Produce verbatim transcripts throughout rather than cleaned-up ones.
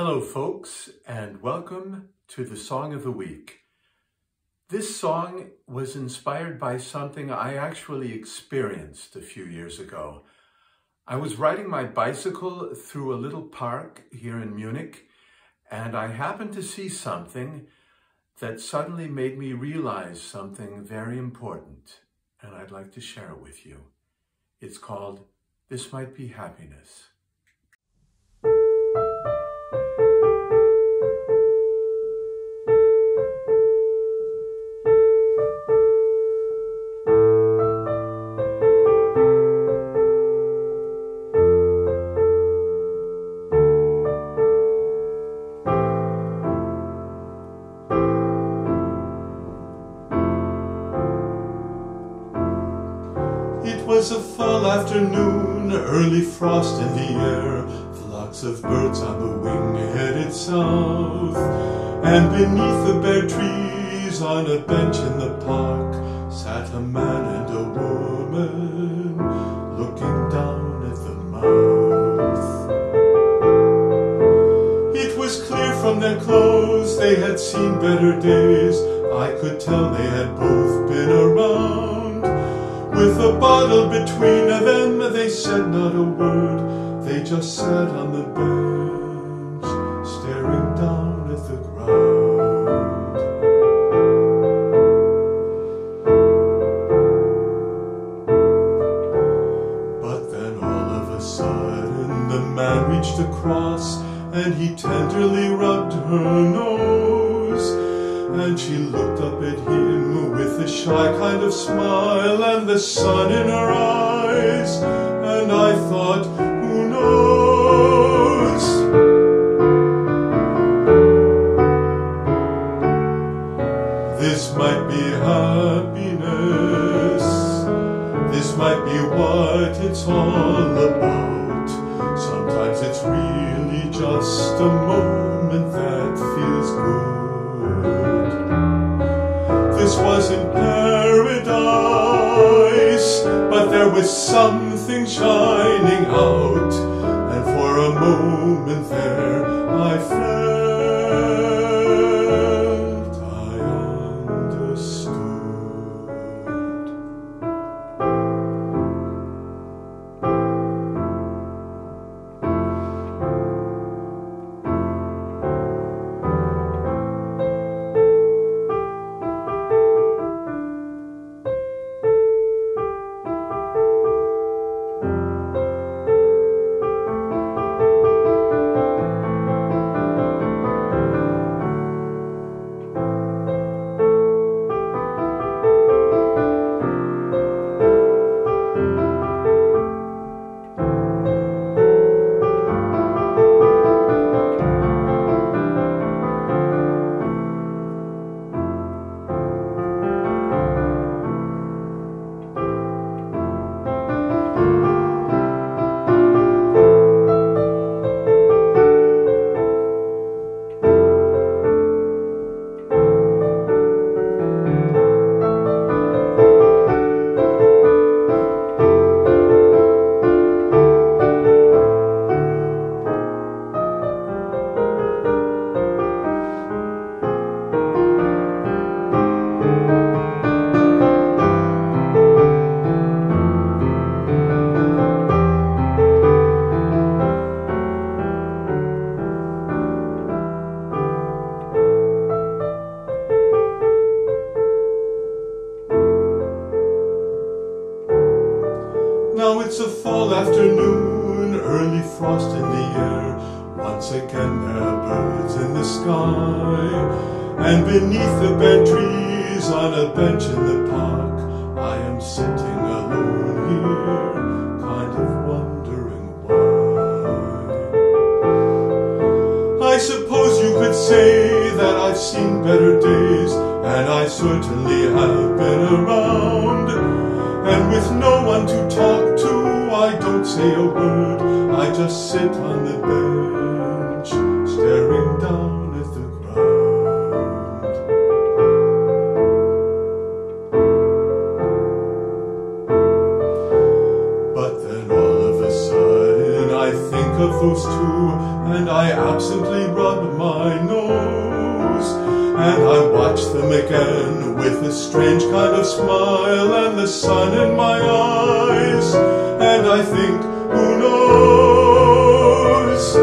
Hello folks, and welcome to the Song of the Week. This song was inspired by something I actually experienced a few years ago. I was riding my bicycle through a little park here in Munich, and I happened to see something that suddenly made me realize something very important, and I'd like to share it with you. It's called "This Might Be Happiness." It was a fall afternoon, early frost in the air, flocks of birds on the wing headed south, and beneath the bare trees on a bench in the park sat a man and a woman looking down at the mouth. It was clear from their clothes they had seen better days. I could tell they had both been around. With a bottle between them, they said not a word. They just sat on the bench, staring down at the ground. But then all of a sudden the man reached across, and he tenderly rubbed her nose. And she looked up at him with a shy kind of smile, and the sun in her eyes, and I thought, who knows? This might be happiness, this might be what it's all about. Sometimes it's really just a moment that feels good. This wasn't paradise, but there was something shining out, and for a moment there I felt I felt. Now it's a fall afternoon, early frost in the air. Once again there are birds in the sky, and beneath the bare trees on a bench in the park, I am sitting alone here, kind of wondering why. I suppose you could say that I've seen better days, and I certainly have been around. And with no one to talk to, I don't say a word. I just sit on the bench, staring down at the ground. But then all of a sudden I think of those two, and I absolutely incessantly rub my nose, and I watch them again with a strange kind of smile and the sun in my eyes, and I think, who knows?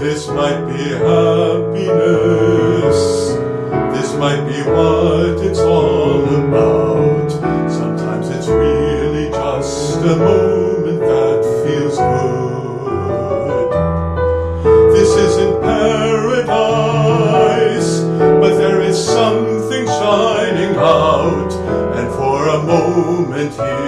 This might be happiness, this might be what it's all about. Sometimes it's really just a moment that feels good. This isn't paradise, but there is something shining out, and for a moment here